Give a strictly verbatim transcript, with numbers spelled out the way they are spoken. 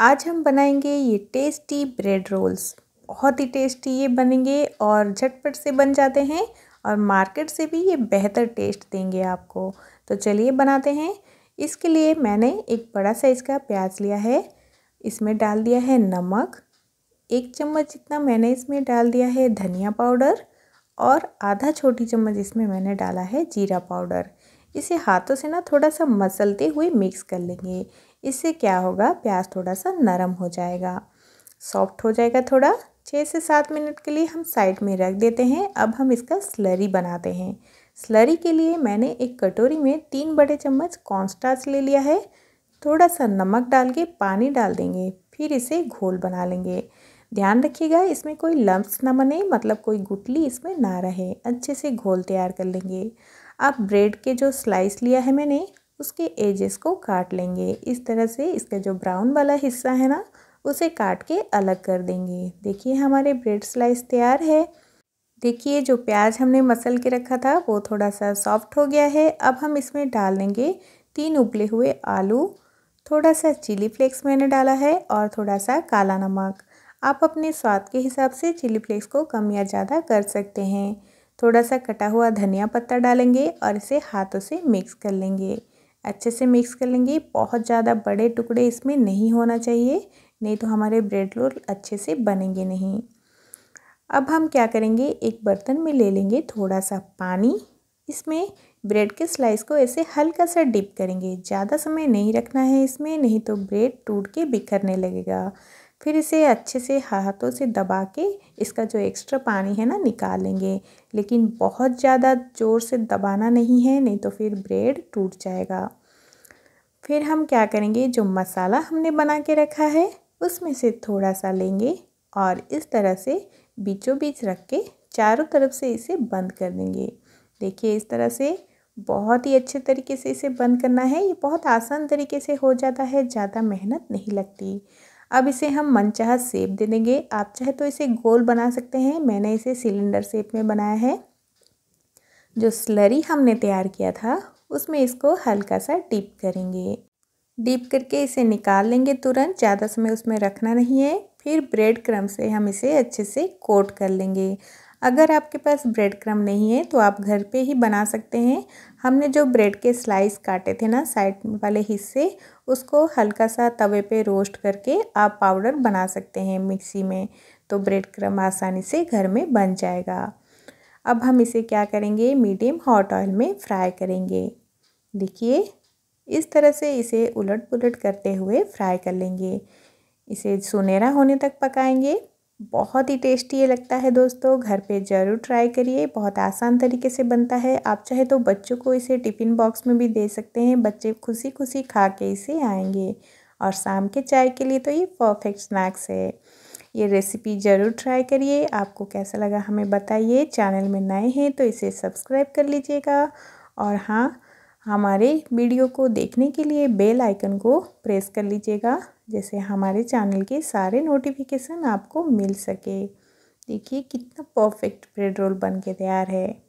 आज हम बनाएंगे ये टेस्टी ब्रेड रोल्स। बहुत ही टेस्टी ये बनेंगे और झटपट से बन जाते हैं और मार्केट से भी ये बेहतर टेस्ट देंगे आपको। तो चलिए बनाते हैं। इसके लिए मैंने एक बड़ा साइज़ का प्याज लिया है, इसमें डाल दिया है नमक, एक चम्मच जितना मैंने इसमें डाल दिया है धनिया पाउडर और आधा छोटी चम्मच इसमें मैंने डाला है जीरा पाउडर। इसे हाथों से ना थोड़ा सा मसलते हुए मिक्स कर लेंगे। इससे क्या होगा, प्याज थोड़ा सा नरम हो जाएगा, सॉफ्ट हो जाएगा। थोड़ा छः से सात मिनट के लिए हम साइड में रख देते हैं। अब हम इसका स्लरी बनाते हैं। स्लरी के लिए मैंने एक कटोरी में तीन बड़े चम्मच कॉर्नस्टार्च ले लिया है। थोड़ा सा नमक डाल के पानी डाल देंगे, फिर इसे घोल बना लेंगे। ध्यान रखिएगा इसमें कोई लम्प्स ना बने, मतलब कोई गुठली इसमें ना रहे। अच्छे से घोल तैयार कर लेंगे। आप ब्रेड के जो स्लाइस लिया है मैंने, उसके एजेस को काट लेंगे। इस तरह से इसका जो ब्राउन वाला हिस्सा है ना, उसे काट के अलग कर देंगे। देखिए हमारे ब्रेड स्लाइस तैयार है। देखिए जो प्याज हमने मसल के रखा था वो थोड़ा सा सॉफ्ट हो गया है। अब हम इसमें डाल देंगे तीन उबले हुए आलू, थोड़ा सा चिली फ्लेक्स मैंने डाला है और थोड़ा सा काला नमक। आप अपने स्वाद के हिसाब से चिली फ्लेक्स को कम या ज़्यादा कर सकते हैं। थोड़ा सा कटा हुआ धनिया पत्ता डालेंगे और इसे हाथों से मिक्स कर लेंगे। अच्छे से मिक्स कर लेंगे। बहुत ज़्यादा बड़े टुकड़े इसमें नहीं होना चाहिए, नहीं तो हमारे ब्रेड रोल अच्छे से बनेंगे नहीं। अब हम क्या करेंगे, एक बर्तन में ले लेंगे थोड़ा सा पानी। इसमें ब्रेड के स्लाइस को ऐसे हल्का सा डिप करेंगे। ज़्यादा समय नहीं रखना है इसमें, नहीं तो ब्रेड टूट के बिखरने लगेगा। फिर इसे अच्छे से हाथों से दबा के इसका जो एक्स्ट्रा पानी है ना निकालेंगे, लेकिन बहुत ज़्यादा ज़ोर से दबाना नहीं है, नहीं तो फिर ब्रेड टूट जाएगा। फिर हम क्या करेंगे, जो मसाला हमने बना के रखा है उसमें से थोड़ा सा लेंगे और इस तरह से बीचों बीच रख के चारों तरफ से इसे बंद कर देंगे। देखिए इस तरह से बहुत ही अच्छे तरीके से इसे बंद करना है। ये बहुत आसान तरीके से हो जाता है, ज़्यादा मेहनत नहीं लगती। अब इसे हम मनचाहा शेप दे देंगे। आप चाहे तो इसे गोल बना सकते हैं, मैंने इसे सिलेंडर शेप में बनाया है। जो स्लरी हमने तैयार किया था उसमें इसको हल्का सा डीप करेंगे। डीप करके इसे निकाल लेंगे तुरंत, ज़्यादा समय उसमें रखना नहीं है। फिर ब्रेड क्रम्ब से हम इसे अच्छे से कोट कर लेंगे। अगर आपके पास ब्रेड क्रम्ब नहीं है तो आप घर पे ही बना सकते हैं। हमने जो ब्रेड के स्लाइस काटे थे ना साइड वाले हिस्से, उसको हल्का सा तवे पे रोस्ट करके आप पाउडर बना सकते हैं मिक्सी में, तो ब्रेड क्रम्ब आसानी से घर में बन जाएगा। अब हम इसे क्या करेंगे, मीडियम हॉट ऑयल में फ्राई करेंगे। देखिए इस तरह से इसे उलट पुलट करते हुए फ्राई कर लेंगे। इसे सुनहरा होने तक पकाएंगे। बहुत ही टेस्टी ये लगता है दोस्तों, घर पे ज़रूर ट्राई करिए। बहुत आसान तरीके से बनता है। आप चाहे तो बच्चों को इसे टिफ़िन बॉक्स में भी दे सकते हैं, बच्चे खुशी खुशी खा के इसे आएंगे। और शाम के चाय के लिए तो ये परफेक्ट स्नैक्स है। ये रेसिपी ज़रूर ट्राई करिए। आपको कैसा लगा हमें बताइए। चैनल में नए हैं तो इसे सब्सक्राइब कर लीजिएगा। और हाँ, हमारे वीडियो को देखने के लिए बेल आइकन को प्रेस कर लीजिएगा, जैसे हमारे चैनल के सारे नोटिफिकेशन आपको मिल सके। देखिए कितना परफेक्ट ब्रेड रोल बन के तैयार है।